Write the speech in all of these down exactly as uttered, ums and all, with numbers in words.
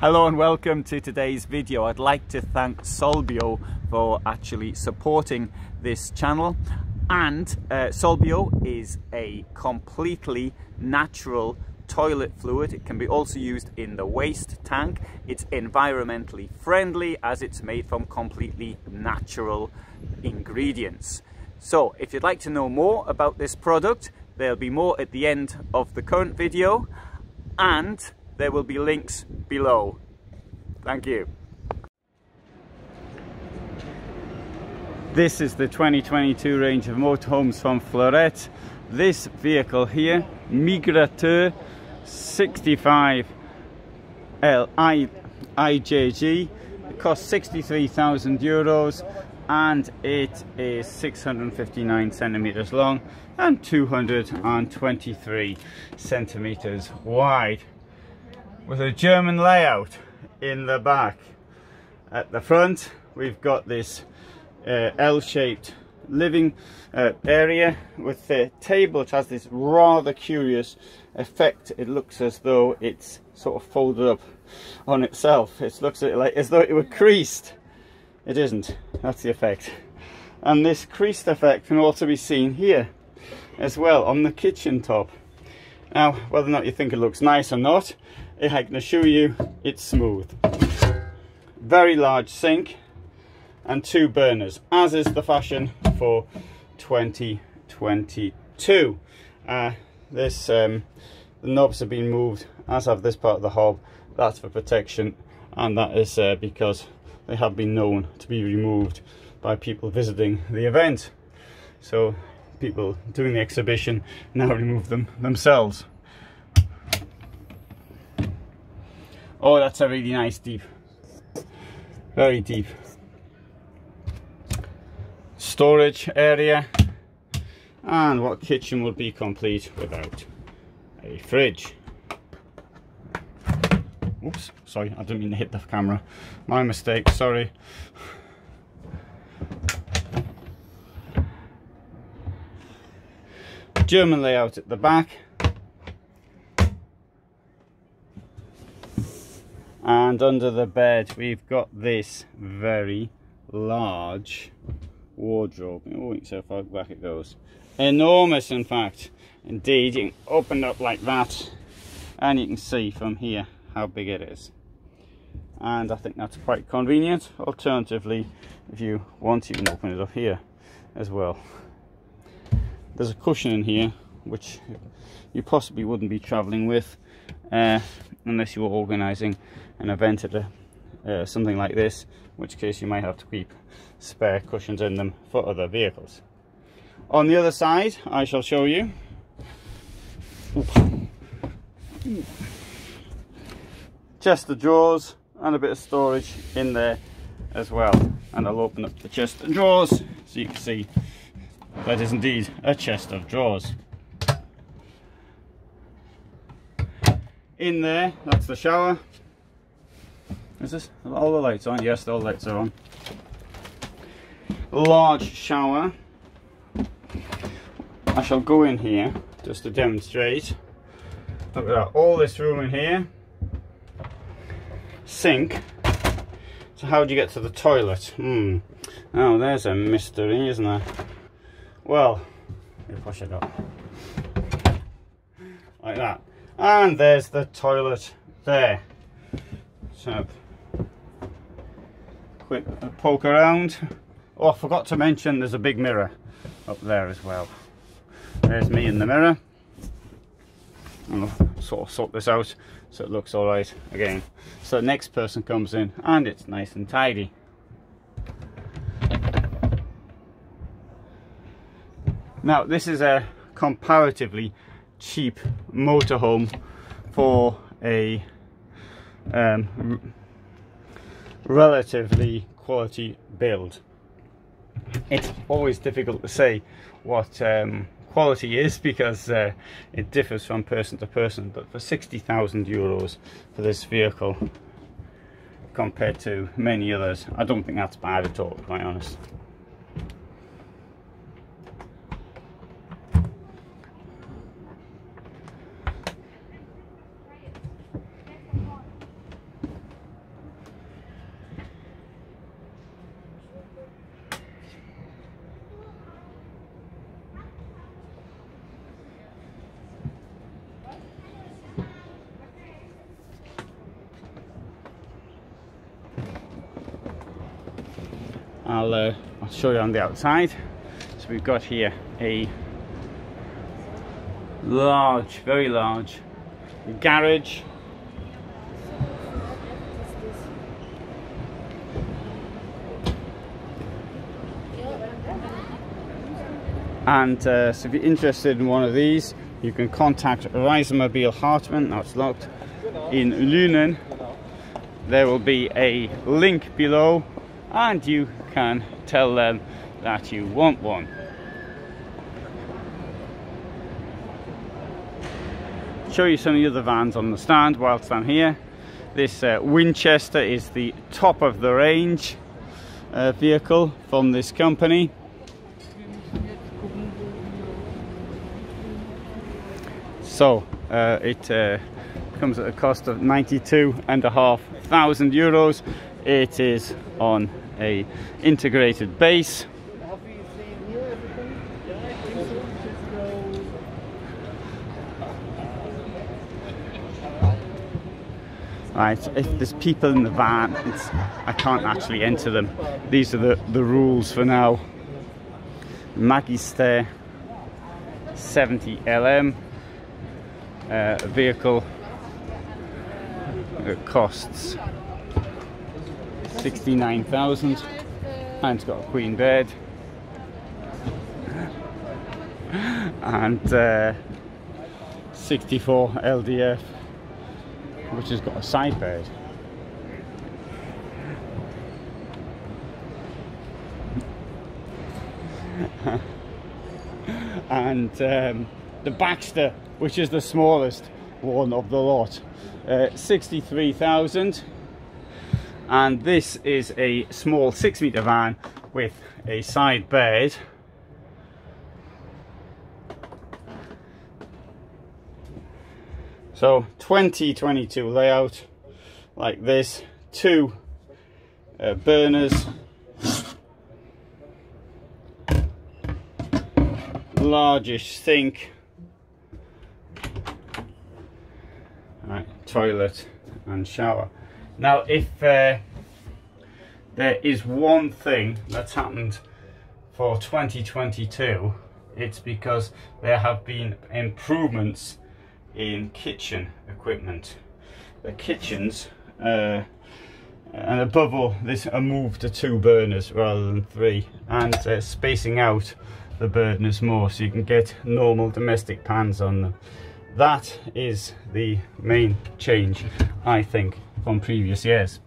Hello and welcome to today's video. I'd like to thank Solbio for actually supporting this channel. And uh, Solbio is a completely natural toilet fluid. It can be also used in the waste tank. It's environmentally friendly as it's made from completely natural ingredients. So if you'd like to know more about this product, there'll be more at the end of the current video. And there will be links below. Thank you. This is the twenty twenty-two range of motorhomes from Fleurette. This vehicle here, Migrateur sixty-five L J G, it costs sixty-three thousand euros and it is six hundred fifty-nine centimeters long and two hundred twenty-three centimeters wide, with a German layout in the back. At the front we've got this uh, L-shaped living uh, area with the table. It has this rather curious effect. It looks as though it's sort of folded up on itself. It looks like as though it were creased. It isn't, that's the effect. And this creased effect can also be seen here as well on the kitchen top. Now, whether or not you think it looks nice or not, I can assure you it's smooth. Very large sink and two burners, as is the fashion for twenty twenty-two. Uh, this um, the knobs have been moved, as have this part of the hob. That's for protection, and that is uh, because they have been known to be removed by people visiting the event. So people doing the exhibition now remove them themselves. Oh, that's a really nice deep, very deep storage area. And what kitchen would be complete without a fridge? Oops, sorry, I didn't mean to hit the camera. My mistake, sorry. German layout at the back. And under the bed we've got this very large wardrobe. Oh, so far back it goes. Enormous, in fact. Indeed, you can open up like that and you can see from here how big it is. And I think that's quite convenient. Alternatively, if you want, you can open it up here as well. There's a cushion in here which you possibly wouldn't be traveling with uh, unless you were organizing an event at a, uh, something like this, in which case you might have to keep spare cushions in them for other vehicles. On the other side I shall show you. Ooh. Chest of drawers and a bit of storage in there as well, and I'll open up the chest of drawers so you can see that is indeed a chest of drawers. In there, that's the shower. Is this all the lights on? Yes, all the lights are on. Large shower. I shall go in here just to demonstrate. Look at that, all this room in here. Sink. So how do you get to the toilet? Hmm. Oh, there's a mystery, isn't there? Well, let me push it up like that, and there's the toilet there. So quick poke around. Oh, I forgot to mention there's a big mirror up there as well. There's me in the mirror, and I'll sort of sort this out so it looks all right again, so the next person comes in and it's nice and tidy. Now, this is a comparatively cheap motorhome for a um, relatively quality build. It's always difficult to say what um, quality is because uh, it differs from person to person, but for sixty thousand euros for this vehicle compared to many others, I don't think that's bad at all, to be quite honest. I'll, uh, I'll show you on the outside. So we've got here a large, very large garage. And uh, so if you're interested in one of these, you can contact Reisemobil Hartmann, now it's locked, in Lünen. There will be a link below and you can tell them that you want one. Show you some of the other vans on the stand whilst I'm here. This uh, Winchester is the top of the range uh, vehicle from this company. So uh, it uh, comes at a cost of ninety-two and a half thousand euros. It is on a integrated base. Right, if there's people in the van, it's, I can't actually enter them. These are the, the rules for now. Migrateur seventy L M. Uh, vehicle that costs sixty-nine thousand and it's got a queen bed and uh, sixty-four L D F, which has got a side bed. And um, the Baxter, which is the smallest one of the lot, uh, sixty-three thousand. And this is a small six meter van with a side bed. So twenty twenty-two layout like this, two uh, burners, largish sink, toilet and shower. Now if uh, there is one thing that's happened for twenty twenty-two, it's because there have been improvements in kitchen equipment. The kitchens uh, and above all this a move to two burners rather than three, and uh, spacing out the burners more so you can get normal domestic pans on them. That is the main change, I think, from previous years.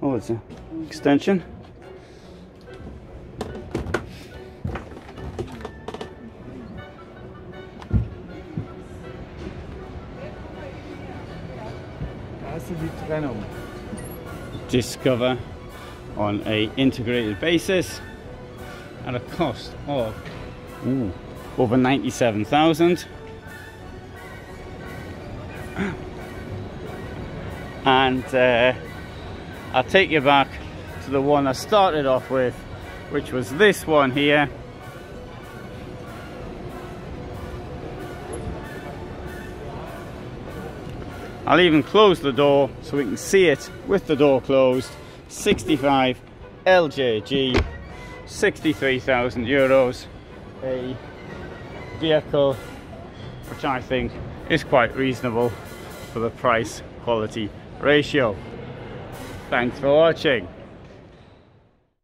Oh, it's an extension. Discover on a integrated basis at a cost of ooh, over ninety-seven thousand, and uh, I'll take you back to the one I started off with, which was this one here. I'll even close the door so we can see it with the door closed. sixty-five L J G, sixty-three thousand euros. A vehicle which I think is quite reasonable for the price quality ratio. Thanks for watching.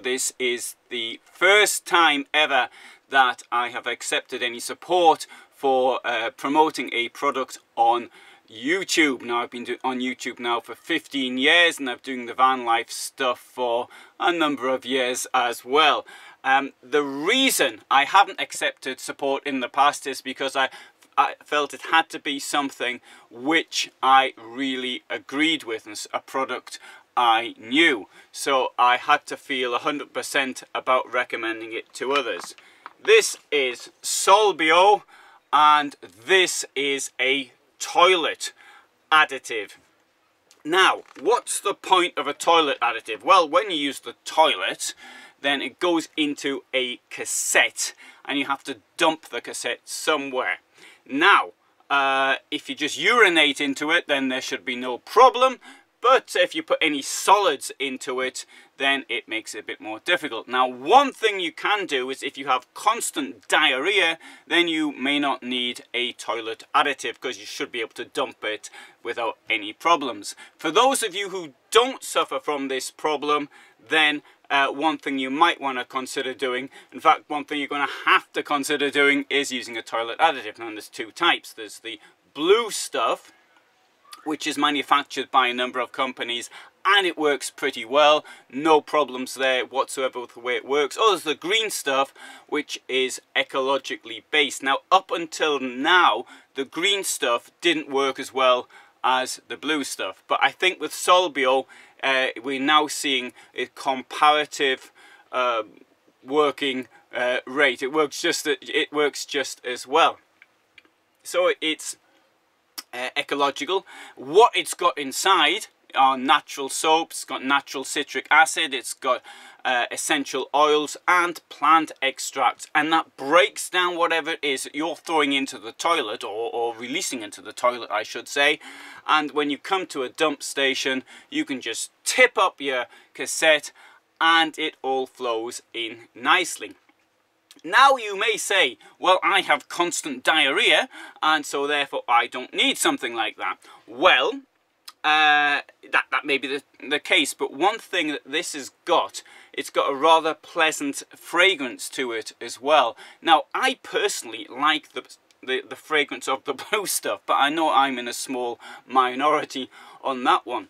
This is the first time ever that I have accepted any support for uh, promoting a product on YouTube. Now I've been do on YouTube now for fifteen years, and I'm doing the van life stuff for a number of years as well. Um, the reason I haven't accepted support in the past is because I, I felt it had to be something which I really agreed with, and a product I knew. So I had to feel one hundred percent about recommending it to others. This is Solbio, and this is a toilet additive. Now, what's the point of a toilet additive? Well, when you use the toilet, then it goes into a cassette and you have to dump the cassette somewhere. Now, uh, if you just urinate into it, then there should be no problem. But if you put any solids into it, then it makes it a bit more difficult. Now, one thing you can do is if you have constant diarrhea, then you may not need a toilet additive because you should be able to dump it without any problems. For those of you who don't suffer from this problem, then uh, one thing you might want to consider doing, in fact, one thing you're going to have to consider doing is using a toilet additive. Now, there's two types. There's the blue stuff, which is manufactured by a number of companies, and it works pretty well. No problems there whatsoever with the way it works. Oh, there's the green stuff, which is ecologically based. Now, up until now, the green stuff didn't work as well as the blue stuff. But I think with Solbio, uh, we're now seeing a comparative uh, working uh, rate. It works just, it works just as well. So it's Uh, ecological. What it's got inside are natural soaps, it's got natural citric acid, it's got uh, essential oils and plant extracts, and that breaks down whatever it is that you're throwing into the toilet, or, or releasing into the toilet I should say. And when you come to a dump station, you can just tip up your cassette and it all flows in nicely. Now you may say, well, I have constant diarrhea and so therefore I don't need something like that. Well, uh, that, that may be the, the case, but one thing that this has got, it's got a rather pleasant fragrance to it as well. Now, I personally like the, the, the fragrance of the blue stuff, but I know I'm in a small minority on that one.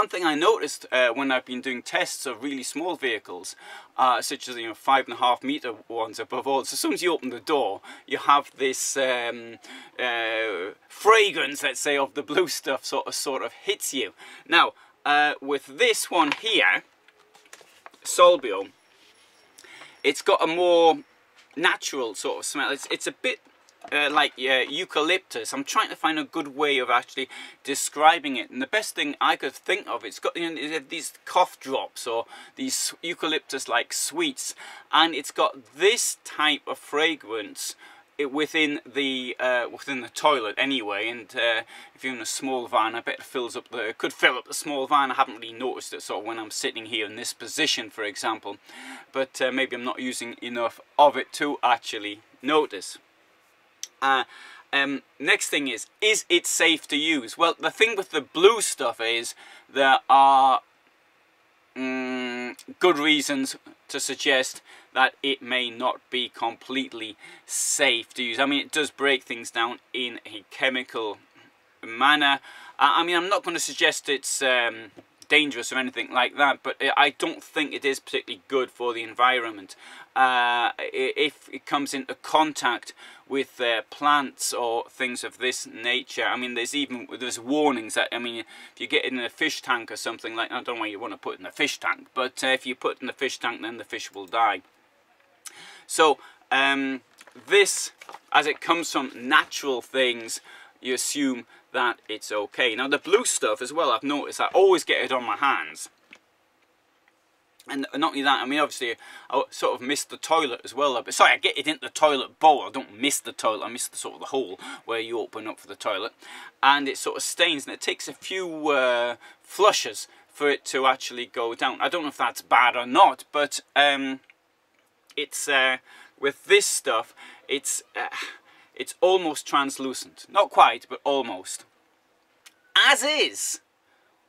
One thing I noticed uh, when I've been doing tests of really small vehicles, uh, such as, you know, five and a half meter ones above all, so as soon as you open the door, you have this um, uh, fragrance, let's say, of the blue stuff sort of, sort of hits you. Now, uh, with this one here, Solbio, it's got a more natural sort of smell. It's, it's a bit Uh, like uh, eucalyptus. I'm trying to find a good way of actually describing it, and the best thing I could think of, it's got, you know, these cough drops or these eucalyptus-like sweets, and it's got this type of fragrance within the uh, within the toilet anyway. And uh, if you're in a small van, I bet it fills up the could fill up the small van. I haven't really noticed it sort of when I'm sitting here in this position, for example, but uh, maybe I'm not using enough of it to actually notice. Uh, um, next thing is, is it safe to use? Well, the thing with the blue stuff is there are mm, good reasons to suggest that it may not be completely safe to use. I mean, it does break things down in a chemical manner. I, I mean, I'm not going to suggest it's um, dangerous or anything like that, but I don't think it is particularly good for the environment. Uh, if it comes into contact with uh, plants or things of this nature, I mean, there's even there's warnings that, I mean, if you get in a fish tank or something like that, I don't know why you want to put in a fish tank, but uh, if you put in a fish tank, then the fish will die. So um, this, as it comes from natural things, you assume that it's okay. Now, the blue stuff as well, I've noticed I always get it on my hands. And not only that, I mean, obviously, I sort of miss the toilet as well. But sorry, I get it into the toilet bowl. I don't miss the toilet. I miss the sort of the hole where you open up for the toilet. And it sort of stains, and it takes a few uh, flushes for it to actually go down. I don't know if that's bad or not, but um, it's uh, with this stuff, it's uh, it's almost translucent. Not quite, but almost. As is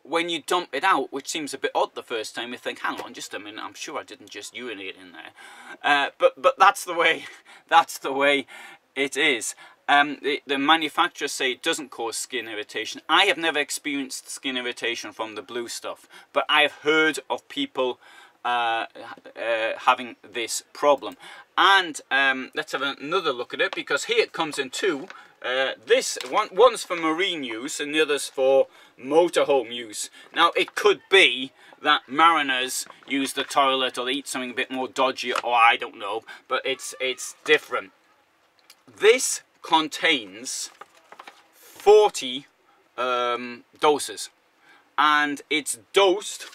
when you dump it out, which seems a bit odd the first time. You think, hang on just a minute, I'm sure I didn't just urinate in there. Uh, but but that's the way that's the way it is. Um, the, the manufacturers say it doesn't cause skin irritation. I have never experienced skin irritation from the blue stuff, but I have heard of people uh, uh, having this problem. And um, let's have another look at it, because here it comes in two. Uh, this one, one's for marine use and the other's for motorhome use. Now, it could be that mariners use the toilet or they eat something a bit more dodgy, or I don't know, but it's it's different. This contains forty um, doses, and it's dosed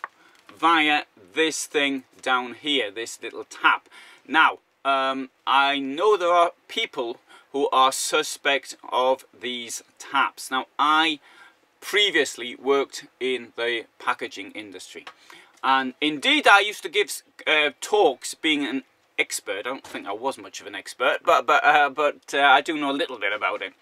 via this thing down here, this little tap. Now, um, I know there are people who are suspect of these taps. Now, I previously worked in the packaging industry, and indeed I used to give uh, talks being an expert. I don't think I was much of an expert, but but uh, but uh, I do know a little bit about it.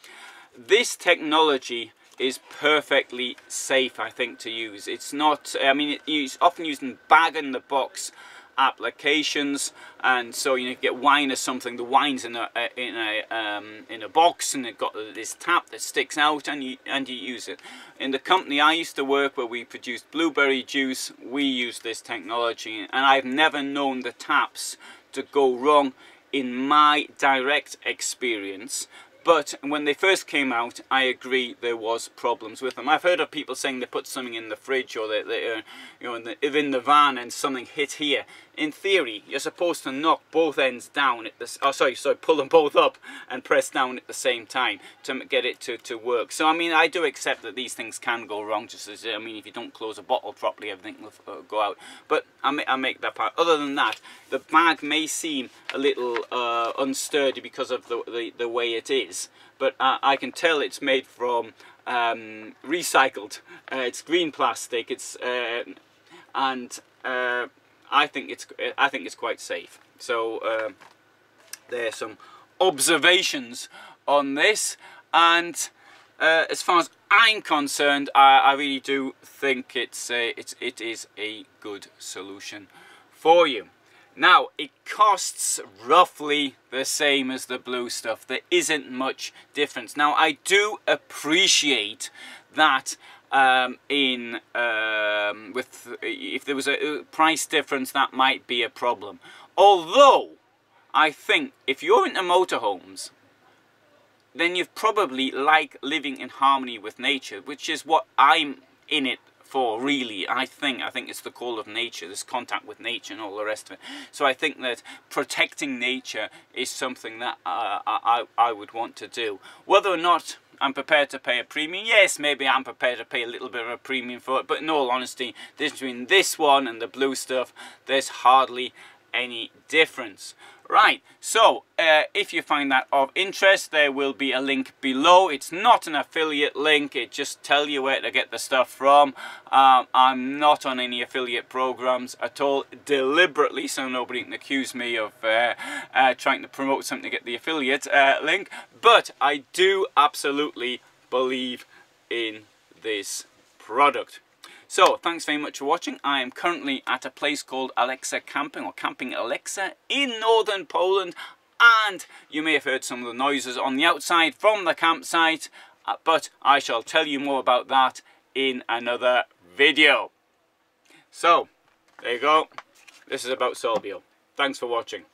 This technology is perfectly safe, I think, to use. It's not, I mean, it's often used in bag-in-the-box applications, and so you know, you get wine or something. The wine's in a in a um, in a box, and it got this tap that sticks out, and you and you use it. In the company I used to work, where we produced blueberry juice, we used this technology, and I've never known the taps to go wrong in my direct experience. But when they first came out, I agree there was problems with them. I've heard of people saying they put something in the fridge, or they, they uh, you know, in the, in the van, and something hit here. In theory, you're supposed to knock both ends down at this. Oh, sorry, sorry, pull them both up and press down at the same time to get it to to work. So I mean, I do accept that these things can go wrong. Just as I mean, if you don't close a bottle properly, everything will go out. But I make I make that part. Other than that, the bag may seem a little uh, unsturdy because of the, the the way it is. But uh, I can tell it's made from um, recycled. Uh, it's green plastic. It's uh, and uh, I think it's I think it's quite safe. So uh, there are some observations on this. And uh, as far as I'm concerned, I, I really do think it's a, it's it is a good solution for you. Now, it costs roughly the same as the blue stuff. There isn't much difference. Now, I do appreciate that um, in um, with if there was a price difference, that might be a problem. Although, I think if you're into motorhomes, then you've probably like living in harmony with nature, which is what I'm in it for, really. I think I think it's the call of nature, this contact with nature and all the rest of it. So I think that protecting nature is something that uh, I, I would want to do. Whether or not I'm prepared to pay a premium, yes, maybe I'm prepared to pay a little bit of a premium for it, but in all honesty, between this one and the blue stuff, there's hardly any difference. Right, so uh, if you find that of interest, there will be a link below. It's not an affiliate link, it just tells you where to get the stuff from. um, I'm not on any affiliate programs at all, deliberately, so nobody can accuse me of uh, uh, trying to promote something to get the affiliate uh, link. But I do absolutely believe in this product. So, thanks very much for watching. I am currently at a place called Alexa Camping, or Camping Alexa, in northern Poland, and you may have heard some of the noises on the outside from the campsite, but I shall tell you more about that in another video. So, there you go. This is about Solbio. Thanks for watching.